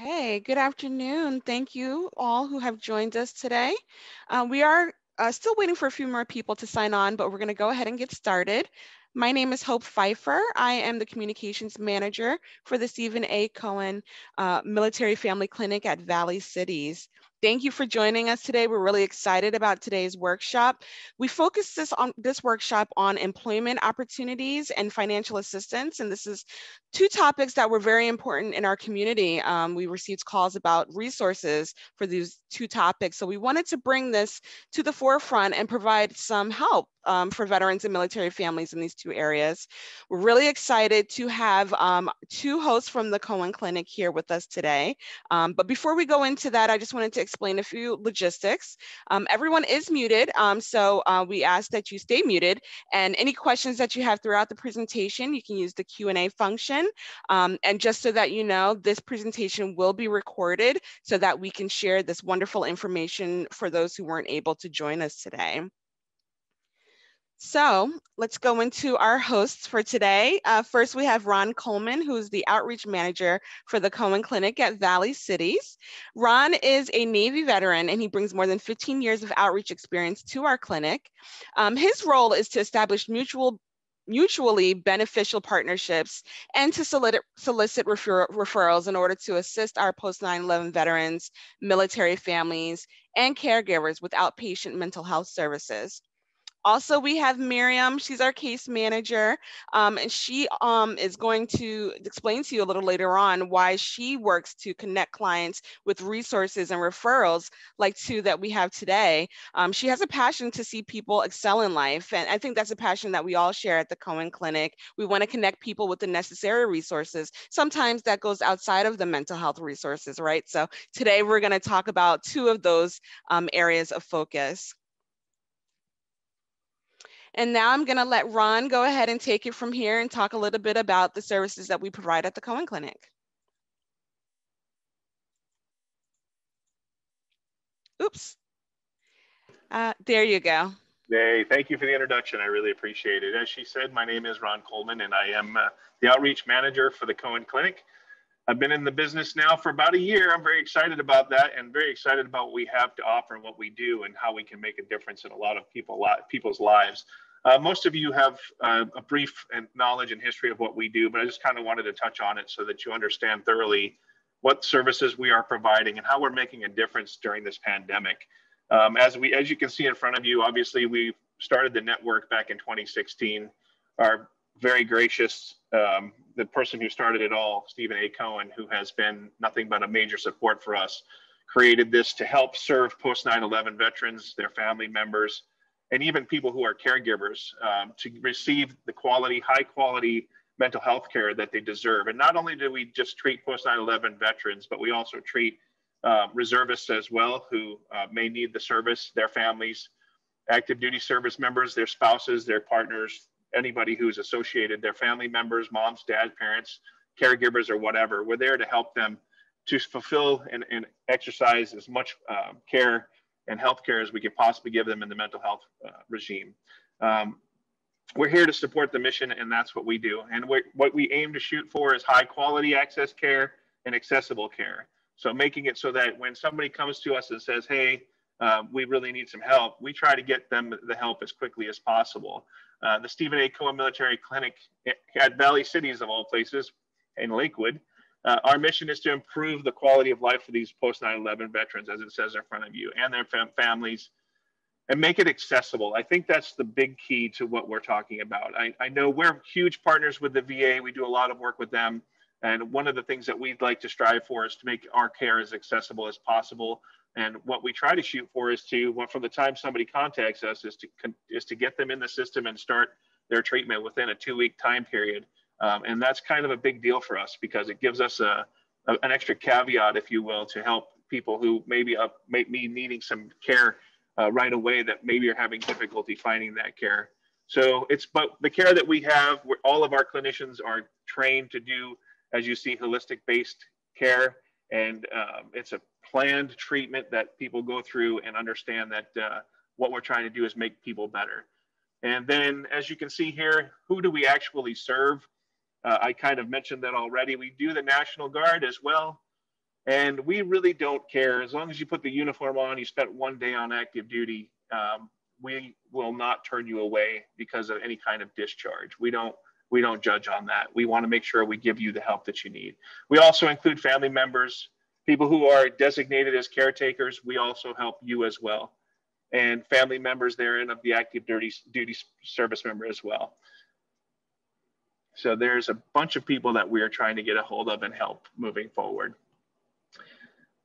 Okay, good afternoon. Thank you all who have joined us today. We are still waiting for a few more people to sign on, but we're going to go ahead and get started. My name is Hope Pfeiffer. I am the Communications Manager for the Stephen A. Cohen Military Family Clinic at Valley Cities. Thank you for joining us today. We're really excited about today's workshop. We focused this workshop on employment opportunities and financial assistance. And this is two topics that were very important in our community. We received calls about resources for these two topics. So we wanted to bring this to the forefront and provide some help for veterans and military families in these two areas. We're really excited to have two hosts from the Cohen Clinic here with us today. But before we go into that, I just wanted to explain a few logistics. Everyone is muted, so we ask that you stay muted, and any questions that you have throughout the presentation, you can use the Q&A function. And just so that you know, this presentation will be recorded so that we can share this wonderful information for those who weren't able to join us today. So let's go into our hosts for today. First, we have Ron Coleman, who is the Outreach Manager for the Cohen Clinic at Valley Cities. Ron is a Navy veteran, and he brings more than 15 years of outreach experience to our clinic. His role is to establish mutually beneficial partnerships and to solicit referrals in order to assist our post-9/11 veterans, military families, and caregivers with outpatient mental health services. Also, we have Miriam. She's our case manager, and she is going to explain to you a little later on why she works to connect clients with resources and referrals like two that we have today. She has a passion to see people excel in life, and I think that's a passion that we all share at the Cohen Clinic. We want to connect people with the necessary resources. Sometimes that goes outside of the mental health resources, right? So today we're going to talk about two of those areas of focus. And now I'm going to let Ron go ahead and take it from here and talk a little bit about the services that we provide at the Cohen Clinic. Oops. There you go. Hey, thank you for the introduction. I really appreciate it. As she said, my name is Ron Coleman, and I am the Outreach Manager for the Cohen Clinic. I've been in the business now for about a year. I'm very excited about that and very excited about what we have to offer and what we do and how we can make a difference in a lot of people's lives. Most of you have a brief knowledge and history of what we do, but I just kind of wanted to touch on it so that you understand thoroughly what services we are providing and how we're making a difference during this pandemic. As you can see in front of you, obviously we started the network back in 2016. Our very gracious, the person who started it all, Stephen A. Cohen, who has been nothing but a major support for us, created this to help serve post-9/11 veterans, their family members, and even people who are caregivers to receive the quality, high quality mental health care that they deserve. And not only do we just treat post-9/11 veterans, but we also treat reservists as well who may need the service, their families, active duty service members, their spouses, their partners, anybody who's associated, their family members, moms, dads, parents, caregivers, or whatever. We're there to help them to fulfill and exercise as much care and health care as we can possibly give them in the mental health regime. We're here to support the mission, and that's what we do. And what we aim to shoot for is high quality access care and accessible care. So making it so that when somebody comes to us and says, hey, we really need some help, we try to get them the help as quickly as possible. The Stephen A. Cohen Military Clinic at Valley Cities, of all places, in Lakewood. Our mission is to improve the quality of life for these post-9/11 veterans, as it says in front of you, and their families, and make it accessible. I think that's the big key to what we're talking about. I know we're huge partners with the VA. We do a lot of work with them. And one of the things that we'd like to strive for is to make our care as accessible as possible. And what we try to shoot for is to, well, from the time somebody contacts us, is to get them in the system and start their treatment within a 2-week time period. And that's kind of a big deal for us because it gives us an extra caveat, if you will, to help people who may be needing some care right away that maybe are having difficulty finding that care. So it's, but the care that we have, all of our clinicians are trained to do, as you see, holistic-based care. And it's a planned treatment that people go through and understand that what we're trying to do is make people better. And then, as you can see here, who do we actually serve? I kind of mentioned that already. We do the National Guard as well. And we really don't care. As long as you put the uniform on, you spent one day on active duty, we will not turn you away because of any kind of discharge. We don't judge on that. We want to make sure we give you the help that you need. We also include family members, people who are designated as caretakers. We also help you as well. And family members therein of the active duty service member as well. So there's a bunch of people that we are trying to get a hold of and help moving forward.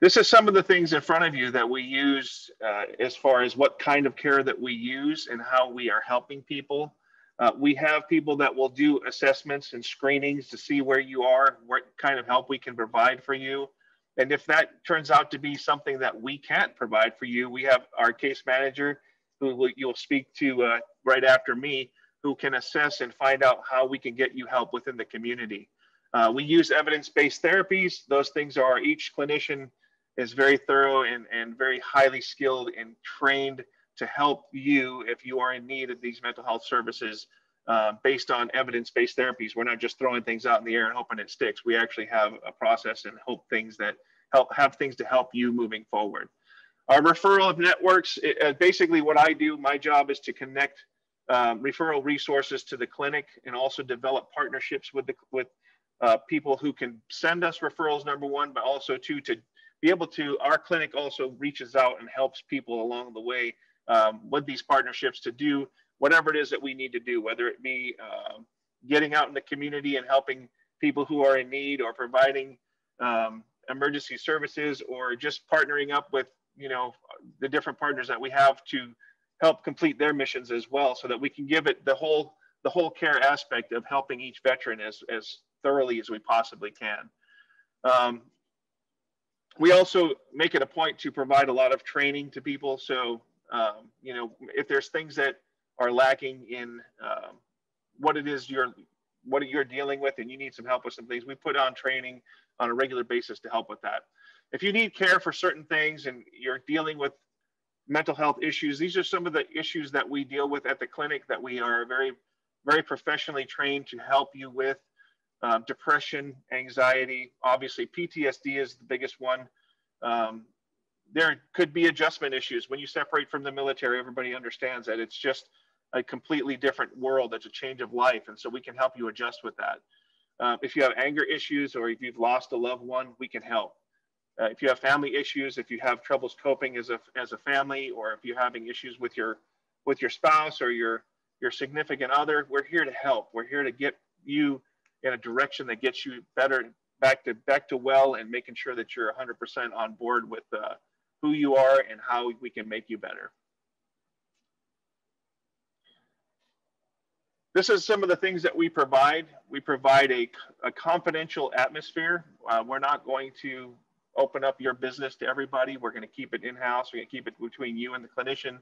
This is some of the things in front of you that we use as far as what kind of care that we use and how we are helping people. We have people that will do assessments and screenings to see where you are, what kind of help we can provide for you. And if that turns out to be something that we can't provide for you, we have our case manager who you'll speak to right after me, who can assess and find out how we can get you help within the community. We use evidence-based therapies. Those things are each clinician is very thorough and very highly skilled and trained to help you if you are in need of these mental health services based on evidence-based therapies. We're not just throwing things out in the air and hoping it sticks. We actually have a process and hope things that have things to help you moving forward. Our referral of networks, basically what I do, my job is to connect referral resources to the clinic and also develop partnerships with people who can send us referrals, number one, but also two, to be able to, our clinic also reaches out and helps people along the way with these partnerships to do whatever it is that we need to do, whether it be getting out in the community and helping people who are in need, or providing emergency services, or just partnering up with, you know, the different partners that we have to help complete their missions as well, so that we can give it the whole care aspect of helping each veteran as thoroughly as we possibly can. We also make it a point to provide a lot of training to people. So, you know, if there's things that are lacking in what you're dealing with and you need some help with some things, we put on training on a regular basis to help with that. If you need care for certain things and you're dealing with mental health issues, these are some of the issues that we deal with at the clinic that we are very, very professionally trained to help you with. Depression, anxiety, obviously PTSD is the biggest one. There could be adjustment issues. When you separate from the military, everybody understands that it's just a completely different world. It's a change of life. And so we can help you adjust with that. If you have anger issues, or if you've lost a loved one, we can help. If you have family issues, if you have troubles coping as a family, or if you're having issues with your spouse or your significant other, we're here to help. We're here to get you in a direction that gets you better, back to well, and making sure that you're 100% on board with who you are and how we can make you better. This is some of the things that we provide. We provide a confidential atmosphere. We're not going to open up your business to everybody. We're going to keep it in-house. We're going to keep it between you and the clinician.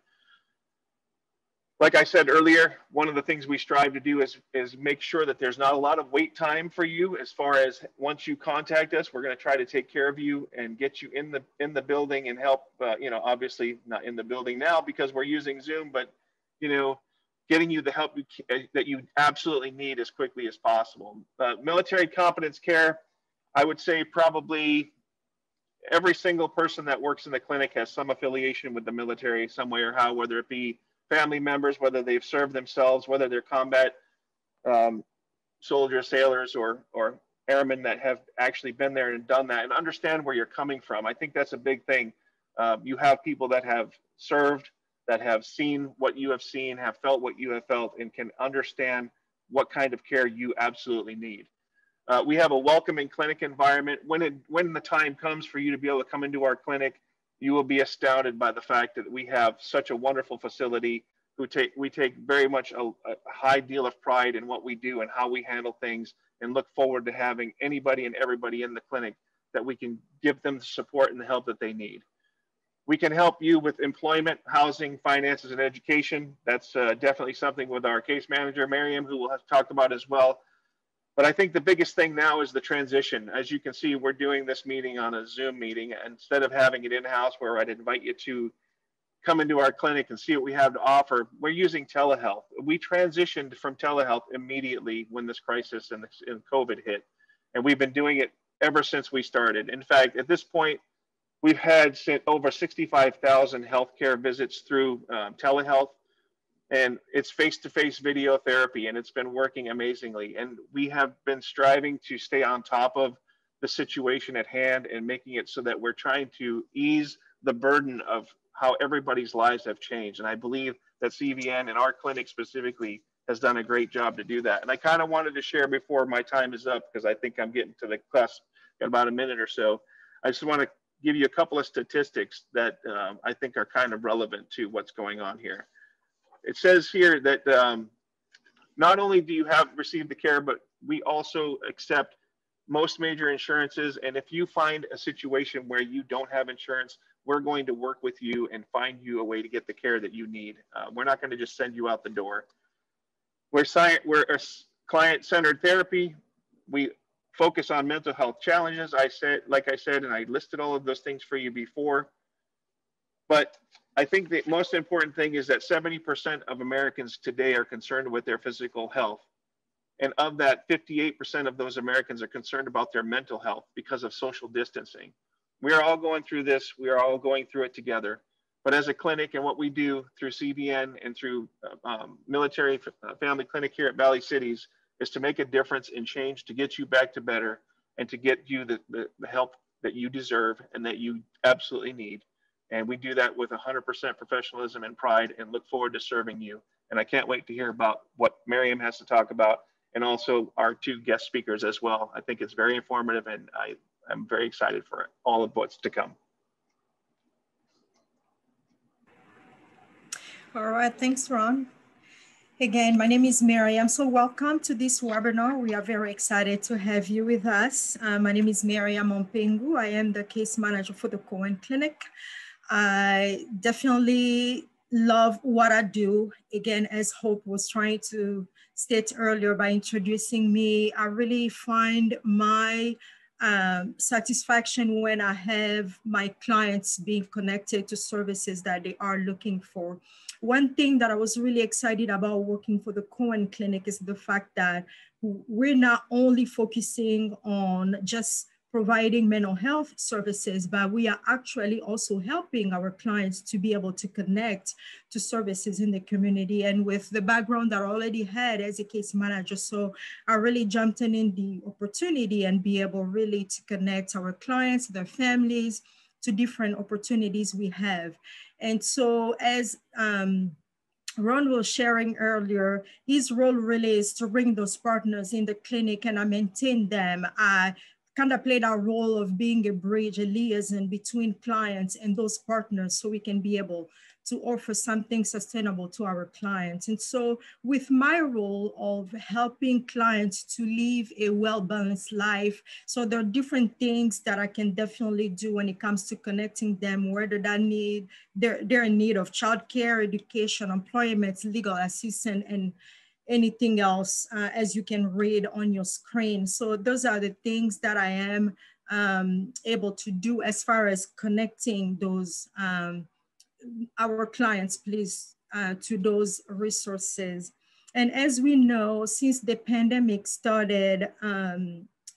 Like I said earlier, one of the things we strive to do is make sure that there's not a lot of wait time for you. As far as once you contact us, we're going to try to take care of you and get you in the building and help, you know, obviously not in the building now because we're using Zoom, but, you know, getting you the help that you absolutely need as quickly as possible. Military competence care, I would say probably every single person that works in the clinic has some affiliation with the military some way or how, whether it be family members, whether they've served themselves, whether they're combat soldiers, sailors, or airmen that have actually been there and done that and understand where you're coming from. I think that's a big thing. You have people that have served, that have seen what you have seen, have felt what you have felt, and can understand what kind of care you absolutely need. We have a welcoming clinic environment. When the time comes for you to be able to come into our clinic, you will be astounded by the fact that we have such a wonderful facility. We take very much a high deal of pride in what we do and how we handle things, and look forward to having anybody and everybody in the clinic that we can give them the support and the help that they need. We can help you with employment, housing, finances, and education. That's definitely something with our case manager, Miriam, who we'll have talked about as well. But I think the biggest thing now is the transition. As you can see, we're doing this meeting on a Zoom meeting. Instead of having it in-house where I'd invite you to come into our clinic and see what we have to offer, we're using telehealth. We transitioned from telehealth immediately when this crisis and COVID hit. And we've been doing it ever since we started. In fact, at this point, we've had sent over 65,000 healthcare visits through telehealth, and it's face-to-face video therapy, and it's been working amazingly. And we have been striving to stay on top of the situation at hand and making it so that we're trying to ease the burden of how everybody's lives have changed. And I believe that CVN and our clinic specifically has done a great job to do that. And I kind of wanted to share before my time is up, because I think I'm getting to the cusp in about a minute or so. I just want to give you a couple of statistics that I think are kind of relevant to what's going on here. It says here that not only do you have received the care, but we also accept most major insurances. And if you find a situation where you don't have insurance, we're going to work with you and find you a way to get the care that you need. We're not going to just send you out the door. We're a client-centered therapy. We focus on mental health challenges. Like I said, and I listed all of those things for you before. But I think the most important thing is that 70% of Americans today are concerned with their physical health. And of that, 58% of those Americans are concerned about their mental health because of social distancing. We are all going through this. We are all going through it together. But as a clinic, and what we do through CVN and through military family clinic here at Valley Cities is to make a difference and change to get you back to better and to get you the help that you deserve and that you absolutely need. And we do that with 100% professionalism and pride, and look forward to serving you. And I can't wait to hear about what Miriam has to talk about, and also our two guest speakers as well. I think it's very informative, and I'm very excited for all of what's to come. All right, thanks, Ron. Again, my name is Miriam. So welcome to this webinar. We are very excited to have you with us. My name is Miriam Mpengu. I am the case manager for the Cohen Clinic. I definitely love what I do. Again, as Hope was trying to state earlier by introducing me, I really find my satisfaction when I have my clients being connected to services that they are looking for. One thing that I was really excited about working for the Cohen Clinic is the fact that we're not only focusing on just providing mental health services, but we are actually also helping our clients to be able to connect to services in the community. And with the background that I already had as a case manager, so I really jumped in the opportunity and be able really to connect our clients, their families, to different opportunities we have. And so as Ron was sharing earlier, his role really is to bring those partners in the clinic, and I maintain them. I kind of played our role of being a bridge, a liaison between clients and those partners, so we can be able to offer something sustainable to our clients. And so with my role of helping clients to live a well-balanced life, so there are different things that I can definitely do when it comes to connecting them, whether that need, they're in need of childcare, education, employment, legal assistance, and anything else, as you can read on your screen. So those are the things that I am able to do as far as connecting those our clients, please, to those resources. And as we know, since the pandemic started,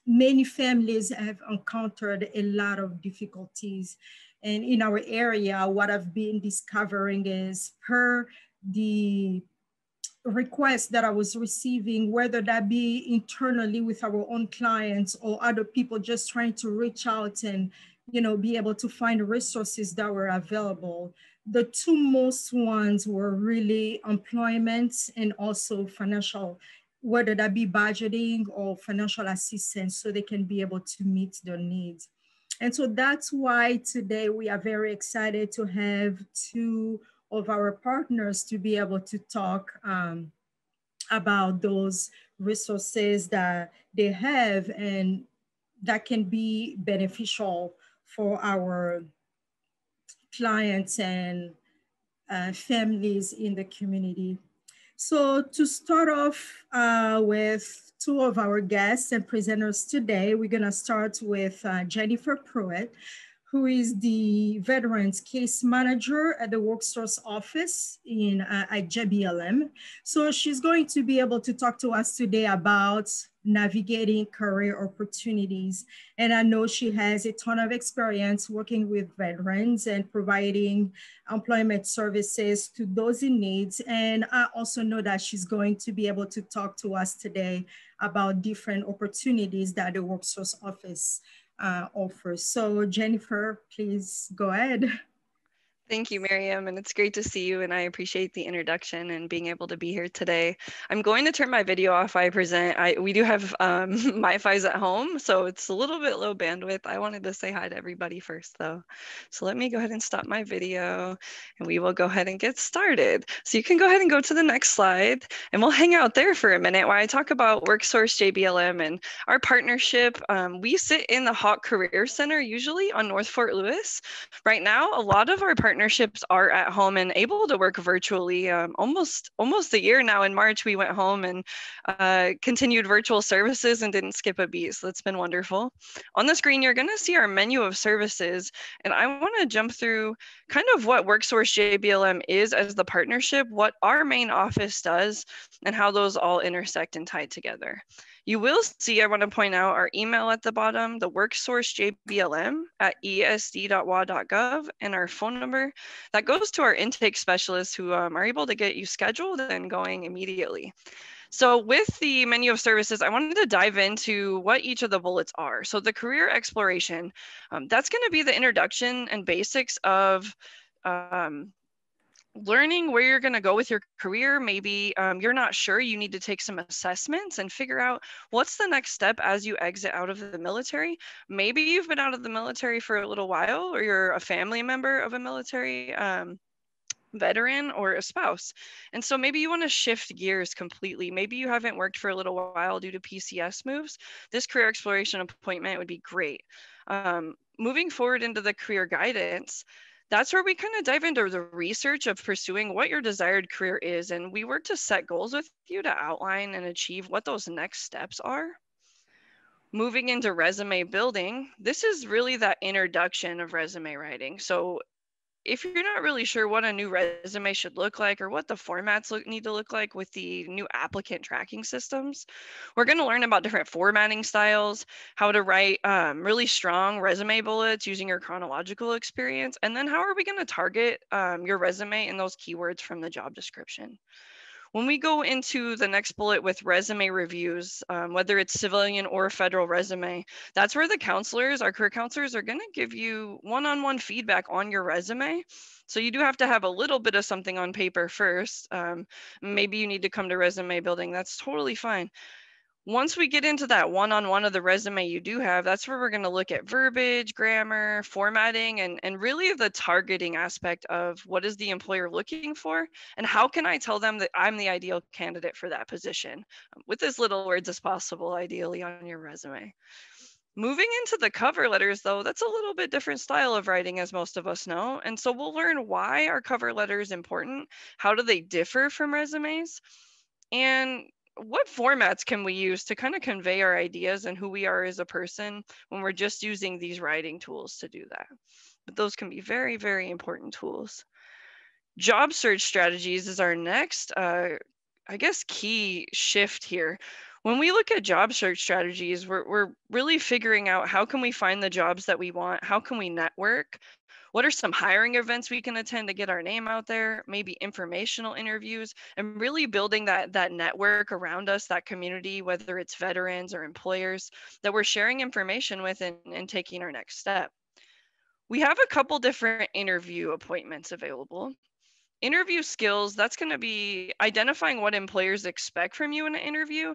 many families have encountered a lot of difficulties. And in our area, what I've been discovering is, per the requests that I was receiving, whether that be internally with our own clients or other people just trying to reach out and, you know, be able to find resources that were available, the two most ones were really employment and also financial, whether that be budgeting or financial assistance, so they can be able to meet their needs. And so that's why today we are very excited to have two of our partners to be able to talk about those resources that they have and that can be beneficial for our clients and families in the community. So to start off with two of our guests and presenters today, we're gonna start with Jennifer Pruitt, who is the veterans case manager at the WorkSource office at JBLM. So she's going to be able to talk to us today about navigating career opportunities. And I know she has a ton of experience working with veterans and providing employment services to those in need. And I also know that she's going to be able to talk to us today about different opportunities that the WorkSource office offers. So Jennifer, please go ahead. Thank you, Miriam, and it's great to see you, and I appreciate the introduction and being able to be here today. I'm going to turn my video off. We do have Wi-Fi's at home, so it's a little bit low bandwidth. I wanted to say hi to everybody first, though. So let me go ahead and stop my video, and we will go ahead and get started. So you can go ahead and go to the next slide, and we'll hang out there for a minute while I talk about WorkSource JBLM and our partnership. We sit in the Hawk Career Center, usually on North Fort Lewis. Right now, a lot of our partnerships are at home and able to work virtually almost a year now. In March, we went home and continued virtual services and didn't skip a beat, so that's been wonderful. On the screen, you're gonna see our menu of services, and I wanna jump through kind of what WorkSource JBLM is as the partnership, what our main office does, and how those all intersect and tie together. You will see, I want to point out, our email at the bottom, the WorkSource JBLM at esd.wa.gov, and our phone number. That goes to our intake specialists who are able to get you scheduled and going immediately. So with the menu of services, I wanted to dive into what each of the bullets are. So the career exploration, that's going to be the introduction and basics of learning where you're going to go with your career. Maybe you're not sure, you need to take some assessments and figure out what's the next step as you exit out of the military. Maybe you've been out of the military for a little while, or you're a family member of a military veteran or a spouse. And so maybe you want to shift gears completely. Maybe you haven't worked for a little while due to PCS moves. This career exploration appointment would be great. Moving forward into the career guidance, that's where we kind of dive into the research of pursuing what your desired career is, and we work to set goals with you to outline and achieve what those next steps are. Moving into resume building, this is really that introduction of resume writing. So if you're not really sure what a new resume should look like or what the formats need to look like with the new applicant tracking systems, we're going to learn about different formatting styles, how to write really strong resume bullets using your chronological experience, and then how are we going to target your resume and those keywords from the job description. When we go into the next bullet with resume reviews, whether it's civilian or federal resume, that's where the counselors, our career counselors, are going to give you one-on-one feedback on your resume. So you do have to have a little bit of something on paper first. Maybe you need to come to resume building. That's totally fine. Once we get into that one-on-one of the resume you do have, that's where we're going to look at verbiage, grammar, formatting, and really the targeting aspect of what is the employer looking for, and how can I tell them that I'm the ideal candidate for that position with as little words as possible, ideally, on your resume. Moving into the cover letters, though, that's a little bit different style of writing, as most of us know. And so we'll learn why our cover letter is important, how do they differ from resumes, and what formats can we use to kind of convey our ideas and who we are as a person when we're just using these writing tools to do that. But those can be very, very important tools. Job search strategies is our next, I guess, key shift here. When we look at job search strategies, we're really figuring out how can we find the jobs that we want? How can we network? What are some hiring events we can attend to get our name out there? Maybe informational interviews, and really building that network around us, that community, whether it's veterans or employers that we're sharing information with and taking our next step. We have a couple different interview appointments available. Interview skills, that's going to be identifying what employers expect from you in an interview,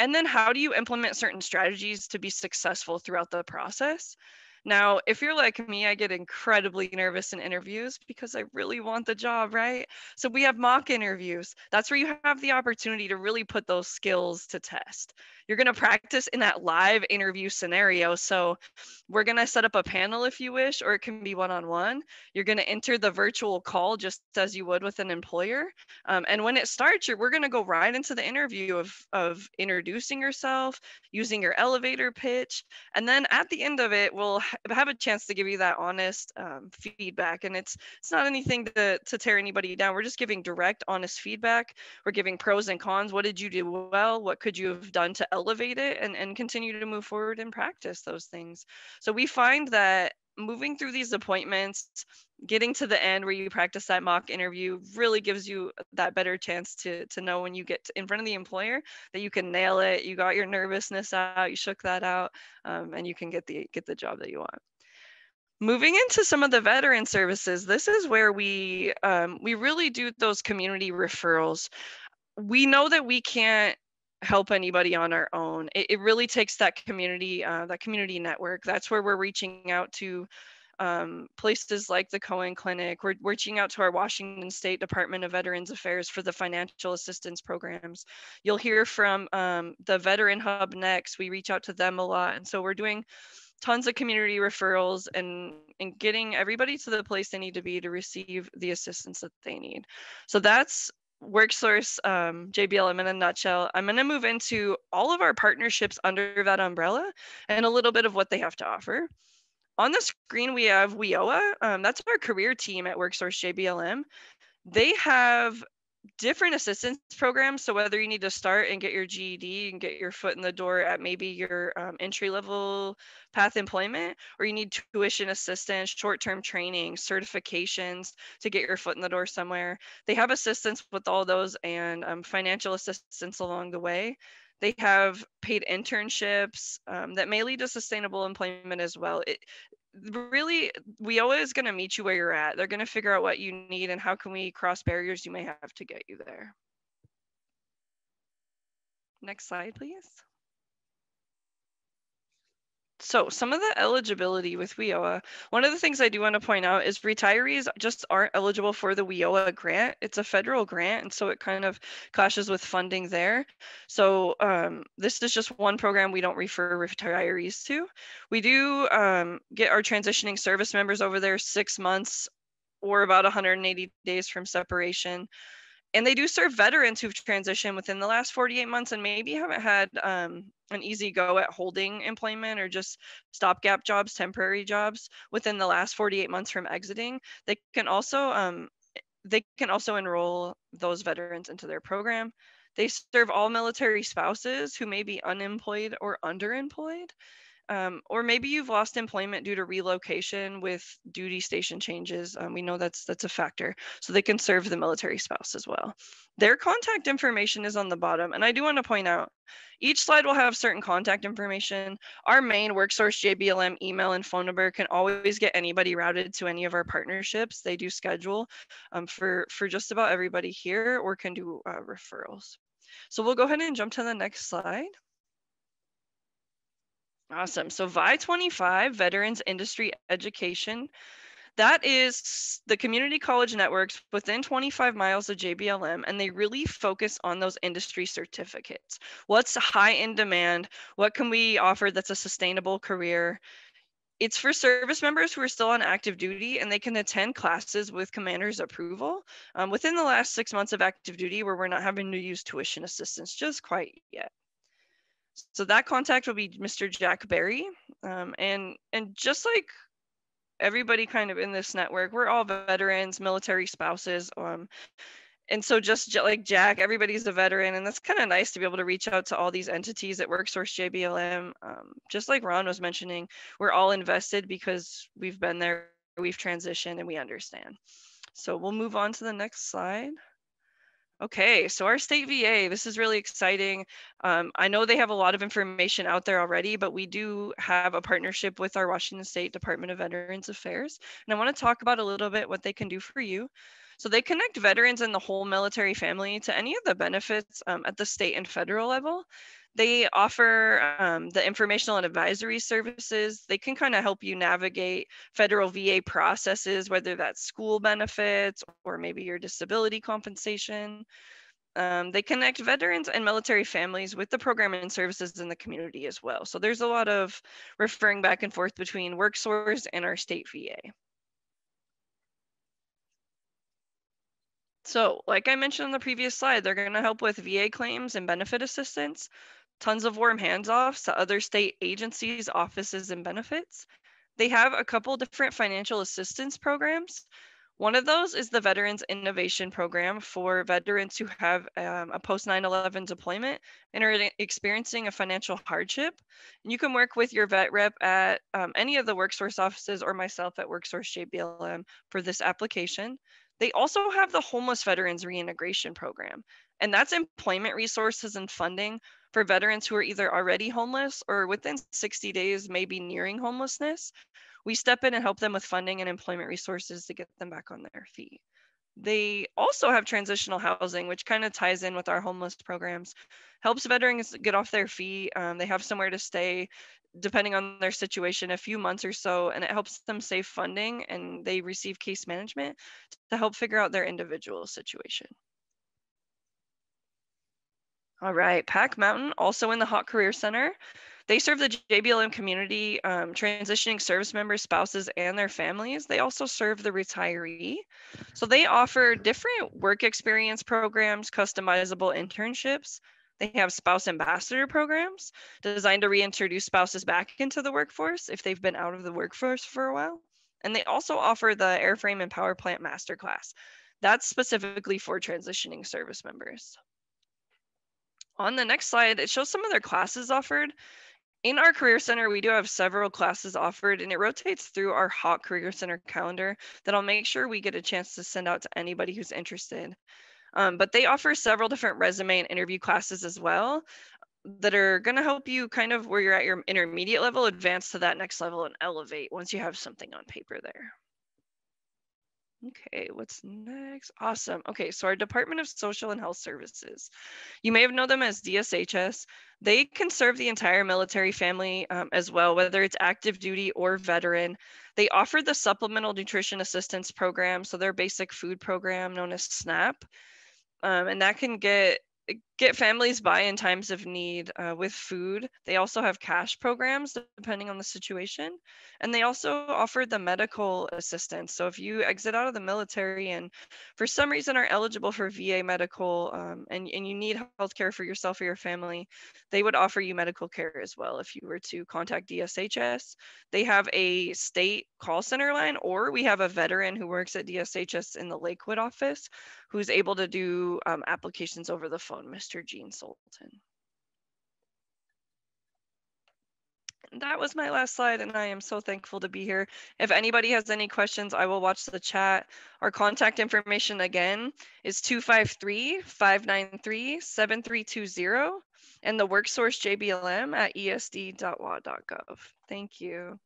and then how do you implement certain strategies to be successful throughout the process. Now, if you're like me, I get incredibly nervous in interviews because I really want the job, right? So we have mock interviews. That's where you have the opportunity to really put those skills to test. You're going to practice in that live interview scenario. So we're going to set up a panel if you wish, or it can be one-on-one. You're going to enter the virtual call just as you would with an employer. And when it starts, we're going to go right into the interview of introducing yourself, using your elevator pitch. And then at the end of it, we'll have a chance to give you that honest feedback. And it's not anything to tear anybody down. We're just giving direct, honest feedback. We're giving pros and cons. What did you do well? What could you have done to elevate it and continue to move forward and practice those things? So we find that moving through these appointments, getting to the end where you practice that mock interview really gives you that better chance to know when you get in front of the employer that you can nail it. You got your nervousness out, you shook that out, and you can get the job that you want. Moving into some of the veteran services, this is where we really do those community referrals. We know that we can't help anybody on our own. It really takes that community network. That's where we're reaching out to places like the Cohen Clinic. We're reaching out to our Washington State Department of Veterans Affairs for the financial assistance programs. You'll hear from the Veteran Hub next. We reach out to them a lot. And so we're doing tons of community referrals and getting everybody to the place they need to be to receive the assistance that they need. So that's WorkSource, JBLM in a nutshell. I'm going to move into all of our partnerships under that umbrella and a little bit of what they have to offer. On the screen, we have WIOA. That's our career team at WorkSource JBLM. They have different assistance programs. So whether you need to start and get your GED and get your foot in the door at maybe your entry-level path employment, or you need tuition assistance, short-term training, certifications to get your foot in the door somewhere. They have assistance with all those and financial assistance along the way. They have paid internships that may lead to sustainable employment as well. Really, WIOA is going to meet you where you're at. They're going to figure out what you need and how can we cross barriers you may have to get you there. Next slide, please. So some of the eligibility with WIOA, one of the things I do want to point out is retirees just aren't eligible for the WIOA grant. It's a federal grant, and so it kind of clashes with funding there. So this is just one program we don't refer retirees to. We do get our transitioning service members over there 6 months or about 180 days from separation. And they do serve veterans who've transitioned within the last 48 months and maybe haven't had an easy go at holding employment or just stopgap jobs, temporary jobs within the last 48 months from exiting. They can also enroll those veterans into their program. They serve all military spouses who may be unemployed or underemployed. Or maybe you've lost employment due to relocation with duty station changes. We know that's a factor. So they can serve the military spouse as well. Their contact information is on the bottom. And I do want to point out, each slide will have certain contact information. Our main WorkSource JBLM email and phone number can always get anybody routed to any of our partnerships. They do schedule for just about everybody here or can do referrals. So we'll go ahead and jump to the next slide. Awesome. So VI-25, Veterans Industry Education, that is the community college networks within 25 miles of JBLM, and they really focus on those industry certificates. What's high in demand? What can we offer that's a sustainable career? It's for service members who are still on active duty, and they can attend classes with commander's approval within the last 6 months of active duty where we're not having to use tuition assistance just quite yet. So that contact will be Mr. Jack Berry. And just like everybody kind of in this network, we're all veterans, military spouses. And so just like Jack, everybody's a veteran. And that's kind of nice to be able to reach out to all these entities at WorkSource JBLM. Just like Ron was mentioning, we're all invested because we've been there, we've transitioned, and we understand. So we'll move on to the next slide. Okay, so our state VA, this is really exciting. I know they have a lot of information out there already, but we do have a partnership with our Washington State Department of Veterans Affairs. And I want to talk about a little bit what they can do for you. So they connect veterans and the whole military family to any of the benefits at the state and federal level. They offer the informational and advisory services. They can kind of help you navigate federal VA processes, whether that's school benefits or maybe your disability compensation. They connect veterans and military families with the program and services in the community as well. So there's a lot of referring back and forth between WorkSource and our state VA. So like I mentioned on the previous slide, they're going to help with VA claims and benefit assistance, tons of warm hands-offs to other state agencies, offices, and benefits. They have a couple different financial assistance programs. One of those is the Veterans Innovation Program for veterans who have a post 9/11 deployment and are experiencing a financial hardship. And you can work with your vet rep at any of the WorkSource offices or myself at WorkSource JBLM for this application. They also have the Homeless Veterans Reintegration Program, and that's employment resources and funding for veterans who are either already homeless or within 60 days, maybe nearing homelessness. We step in and help them with funding and employment resources to get them back on their feet. They also have transitional housing, which kind of ties in with our homeless programs, helps veterans get off their feet. They have somewhere to stay, depending on their situation, a few months or so, and it helps them save funding, and they receive case management to help figure out their individual situation. All right, Pac Mountain, also in the HOT Career Center. They serve the JBLM community, transitioning service members, spouses, and their families. They also serve the retiree. So they offer different work experience programs, customizable internships. They have spouse ambassador programs designed to reintroduce spouses back into the workforce if they've been out of the workforce for a while. And they also offer the Airframe and Power Plant Masterclass. That's specifically for transitioning service members. On the next slide, it shows some of their classes offered. In our Career Center, we do have several classes offered, and it rotates through our HOT Career Center calendar that I'll make sure we get a chance to send out to anybody who's interested. But they offer several different resume and interview classes as well that are going to help you kind of where you're at your intermediate level, advance to that next level and elevate once you have something on paper there. Okay, what's next? Awesome. Okay, so our Department of Social and Health Services. You may have known them as DSHS. They can serve the entire military family as well, whether it's active duty or veteran. They offer the Supplemental Nutrition Assistance Program, so their basic food program known as SNAP, and that can get families by in times of need with food. They also have cash programs depending on the situation. And they also offer the medical assistance. So if you exit out of the military and for some reason are eligible for VA medical and you need health care for yourself or your family, they would offer you medical care as well. If you were to contact DSHS, they have a state call center line, or we have a veteran who works at DSHS in the Lakewood office who's able to do applications over the phone. Mr. Jean Sultan. That was my last slide, and I am so thankful to be here. If anybody has any questions, I will watch the chat. Our contact information again is 253-593-7320 and the WorkSource JBLM at esd.wa.gov. Thank you.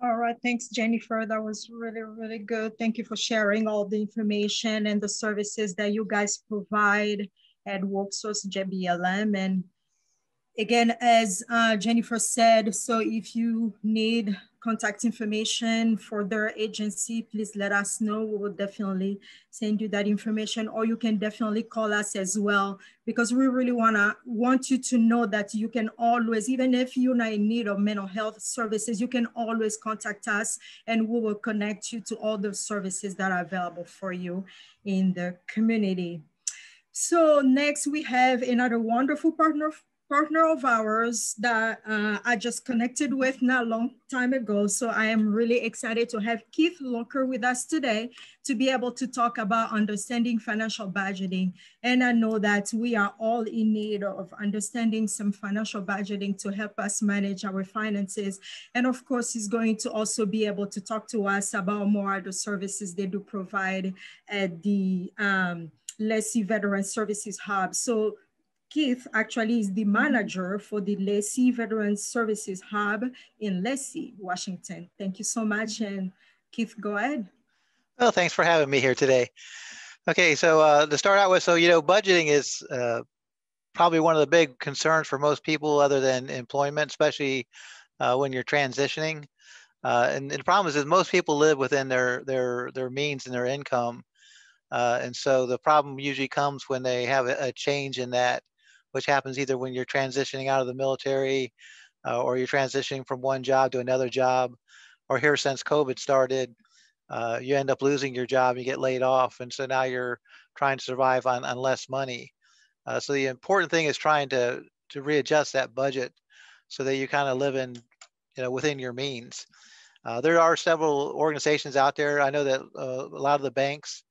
All right, thanks, Jennifer. That was really, really good. Thank you for sharing all the information and the services that you guys provide at WorkSource JBLM. And again, as Jennifer said, so if you need contact information for their agency, please let us know. We will definitely send you that information, or you can definitely call us as well, because we really want you to know that you can always, even if you're not in need of mental health services, you can always contact us and we will connect you to all the services that are available for you in the community. So next we have another wonderful partner of ours that I just connected with not a long time ago. So I am really excited to have Keith Locker with us today to be able to talk about understanding financial budgeting. And I know that we are all in need of understanding some financial budgeting to help us manage our finances. And of course, he's going to also be able to talk to us about more of the services they do provide at the Lacey Veterans Services Hub. So Keith actually is the manager for the Lacey Veterans Services Hub in Lacey, Washington. Thank you so much. And Keith, go ahead. Well, thanks for having me here today. Okay, so to start out with, so, you know, budgeting is probably one of the big concerns for most people other than employment, especially when you're transitioning. And the problem is most people live within their means and their income. And so the problem usually comes when they have a change in that, which happens either when you're transitioning out of the military or you're transitioning from one job to another job, or here since COVID started, you end up losing your job, you get laid off. And so now you're trying to survive on less money. So the important thing is trying to readjust that budget so that you kind of live in, within your means. There are several organizations out there. I know that a lot of the banks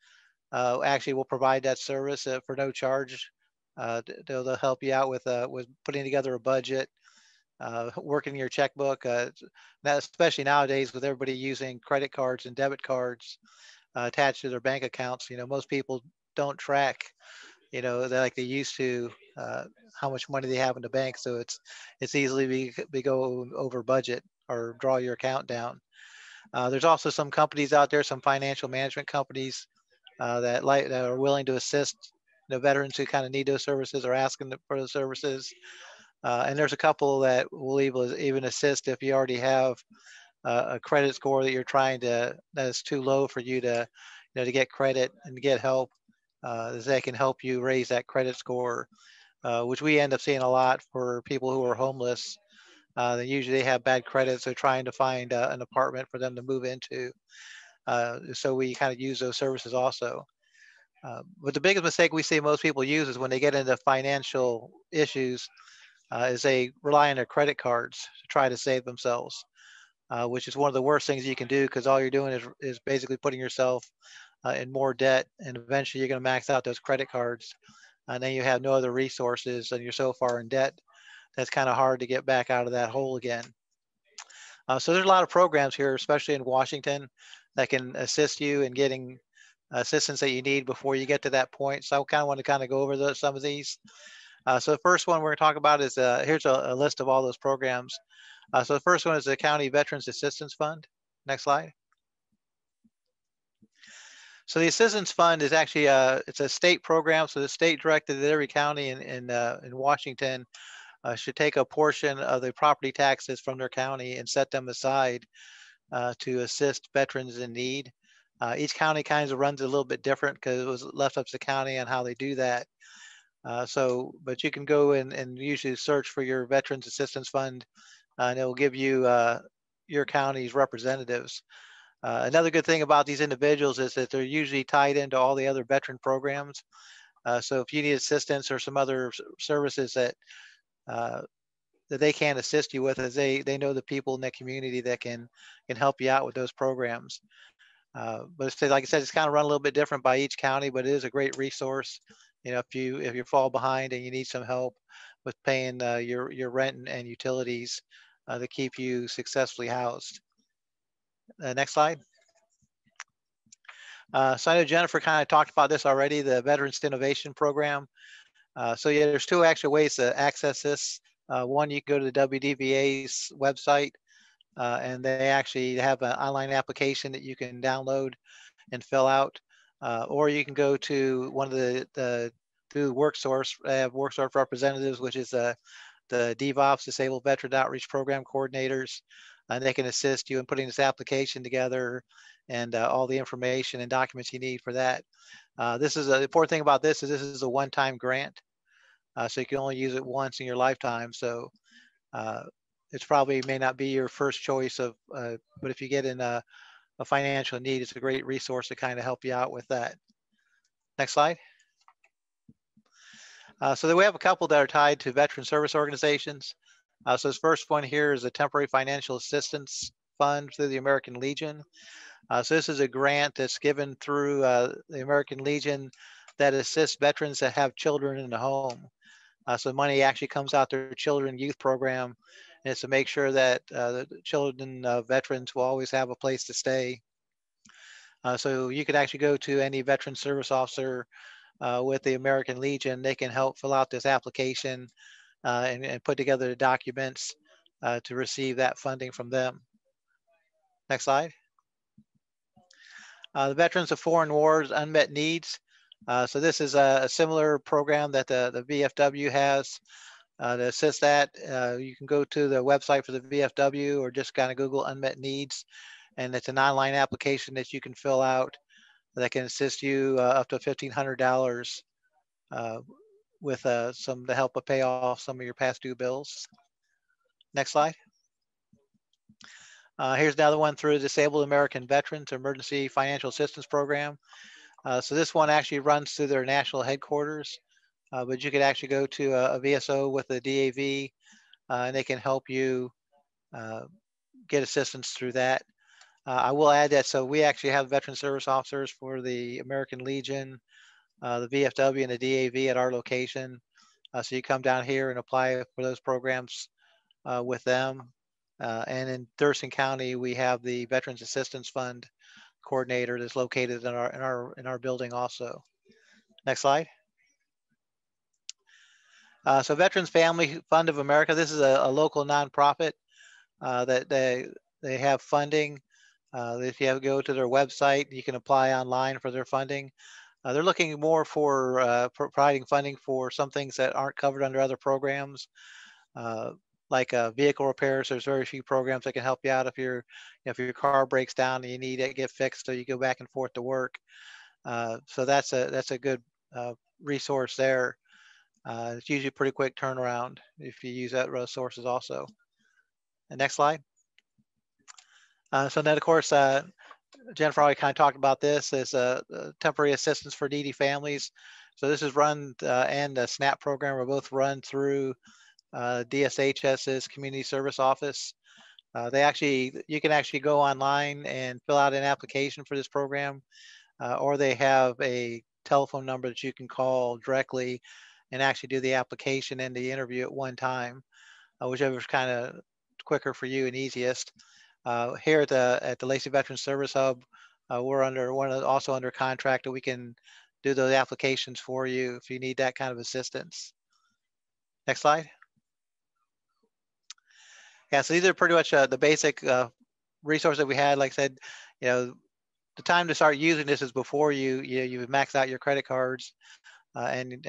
actually will provide that service for no charge. They'll help you out with putting together a budget, working your checkbook. Especially nowadays with everybody using credit cards and debit cards attached to their bank accounts, most people don't track, like they used to, how much money they have in the bank. So it's easily we go over budget or draw your account down. There's also some companies out there, some financial management companies that are willing to assist veterans who kind of need those services or asking for those services. And there's a couple that will even assist if you already have a credit score that you're trying to, that is too low for you to, to get credit and to get help. They can help you raise that credit score, which we end up seeing a lot for people who are homeless. They usually have bad credit, so trying to find an apartment for them to move into. So we kind of use those services also. But the biggest mistake we see most people use is when they get into financial issues is they rely on their credit cards to try to save themselves, which is one of the worst things you can do, because all you're doing is basically putting yourself in more debt, and eventually you're going to max out those credit cards, and then you have no other resources, and you're so far in debt that's kind of hard to get back out of that hole again. So there's a lot of programs here, especially in Washington, that can assist you in getting assistance that you need before you get to that point. So I kind of want to go over some of these. So the first one we're going to talk about is, here's a list of all those programs. So the first one is the County Veterans Assistance Fund. Next slide. So the Assistance Fund is actually, it's a state program. So the state directed that every county in Washington should take a portion of the property taxes from their county and set them aside to assist veterans in need. Each county kind of runs a little bit different because it was left up to the county on how they do that. But you can go in and usually search for your Veterans Assistance Fund, and it will give you your county's representatives. Another good thing about these individuals is that they're usually tied into all the other veteran programs. So if you need assistance or some other services that that they can't assist you with, as they know the people in that community that can help you out with those programs. But like I said, it's kind of run a little bit different by each county, but it is a great resource. If you fall behind and you need some help with paying your rent and utilities to keep you successfully housed. Next slide. So I know Jennifer kind of talked about this already, the Veterans Innovation Program. So yeah, there's two actual ways to access this. One, you can go to the WDVA's website, and they actually have an online application that you can download and fill out. Or you can go to one of the through WorkSource. They have WorkSource representatives, which is the DVOPS, Disabled Veteran Outreach Program Coordinators, and they can assist you in putting this application together and all the information and documents you need for that. The important thing about this is a one-time grant, so you can only use it once in your lifetime. So it's probably may not be your first choice of, but if you get in a financial need, it's a great resource to kind of help you out with that. Next slide. So then we have a couple that are tied to veteran service organizations. So this first one here is a Temporary Financial Assistance Fund through the American Legion. So this is a grant that's given through the American Legion that assists veterans that have children in the home. So money actually comes out their children youth program, and it's to make sure that the children veterans will always have a place to stay. So you could actually go to any veteran service officer with the American Legion. They can help fill out this application and put together the documents to receive that funding from them. Next slide. The Veterans of Foreign Wars Unmet Needs. So this is a similar program that the VFW has to assist that. You can go to the website for the VFW or just kind of Google Unmet Needs, and it's an online application that you can fill out that can assist you up to $1,500 with some to help pay off some of your past due bills. Next slide. Here's another one through the Disabled American Veterans Emergency Financial Assistance Program. So this one actually runs through their national headquarters, but you could actually go to a VSO with the DAV and they can help you get assistance through that. I will add that, so we actually have veteran service officers for the American Legion, the VFW and the DAV at our location. So you come down here and apply for those programs with them. And in Thurston County, we have the Veterans Assistance Fund coordinator that's located in our building also. Next slide. So Veterans Family Fund of America, this is a local nonprofit that they have funding. If you have to go to their website, you can apply online for their funding. They're looking more for providing funding for some things that aren't covered under other programs, like vehicle repairs. There's very few programs that can help you out if your car breaks down and you need it to get fixed, so you go back and forth to work. So that's a good resource there. It's usually a pretty quick turnaround if you use that resources also. And next slide. So then, of course, Jennifer already kind of talked about this as temporary assistance for needy families. So this is run and the SNAP program are both run through DSHS's Community Service Office. You can actually go online and fill out an application for this program, or they have a telephone number that you can call directly and actually do the application and the interview at one time, whichever is kind of quicker for you and easiest. Here at the Lacey Veterans Service Hub, we're also under contract that we can do those applications for you if you need that kind of assistance. Next slide. Yeah, so these are pretty much the basic resources that we had. Like I said, you know, the time to start using this is before you've maxed out your credit cards and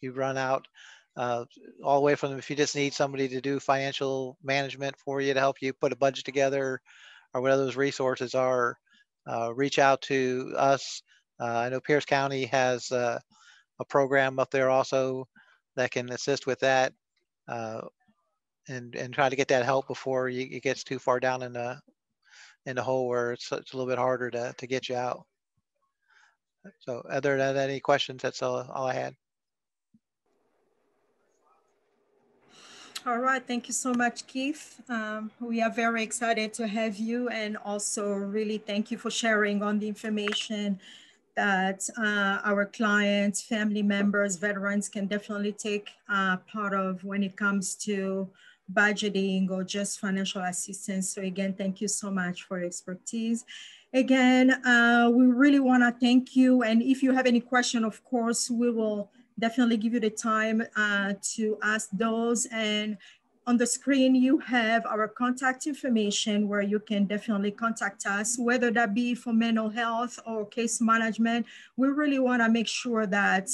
you run out. All the way from if you just need somebody to do financial management for you to help you put a budget together or whatever those resources are, reach out to us. I know Pierce County has a program up there also that can assist with that and try to get that help before it gets too far down in the hole where it's a little bit harder to get you out. So other than that, any questions? That's all I had. All right, thank you so much, Keith. We are very excited to have you, and also really thank you for sharing on the information that our clients, family members, veterans can definitely take part of when it comes to budgeting or just financial assistance. So again, thank you so much for your expertise. Again, we really want to thank you. And if you have any question, of course, we will definitely give you the time to ask those. And on the screen, you have our contact information where you can definitely contact us, whether that be for mental health or case management. We really want to make sure that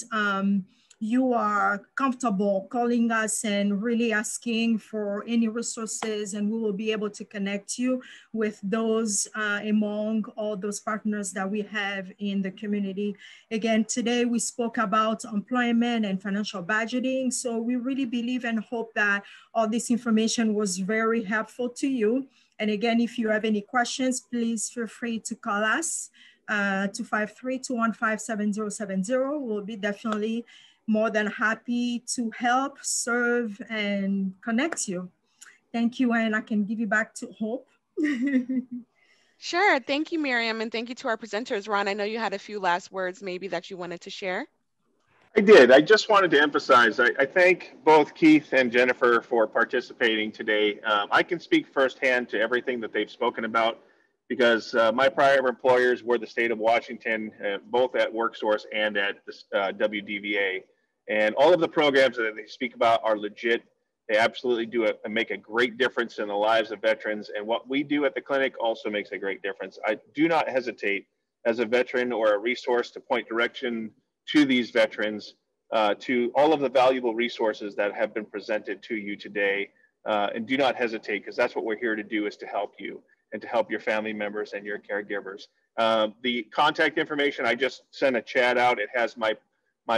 you are comfortable calling us and really asking for any resources, and we will be able to connect you with those among all those partners that we have in the community. Again, today we spoke about employment and financial budgeting. So we really believe and hope that all this information was very helpful to you. And again, if you have any questions, please feel free to call us 253-215-7070. We'll be definitely more than happy to help, serve, and connect you. Thank you, and I can give you back to Hope. Sure, thank you, Miriam, and thank you to our presenters. Ron, I know you had a few last words maybe that you wanted to share. I did, I just wanted to emphasize, I thank both Keith and Jennifer for participating today. I can speak firsthand to everything that they've spoken about because my prior employers were the state of Washington, both at WorkSource and at the, WDVA. And all of the programs that they speak about are legit. They absolutely do make a great difference in the lives of veterans. And what we do at the clinic also makes a great difference. I do not hesitate as a veteran or a resource to point direction to these veterans, to all of the valuable resources that have been presented to you today. And do not hesitate, because that's what we're here to do, is to help you and to help your family members and your caregivers. The contact information, I just sent a chat out. It has my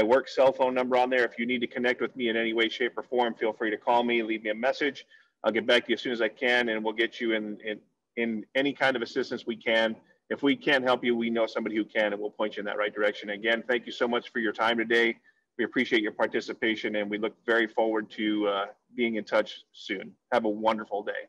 work cell phone number on there. If you need to connect with me in any way, shape, or form, feel free to call me, leave me a message. I'll get back to you as soon as I can, and we'll get you in any kind of assistance we can. If we can't help you, we know somebody who can, and we'll point you in that right direction. Again, thank you so much for your time today. We appreciate your participation and we look very forward to being in touch soon. Have a wonderful day.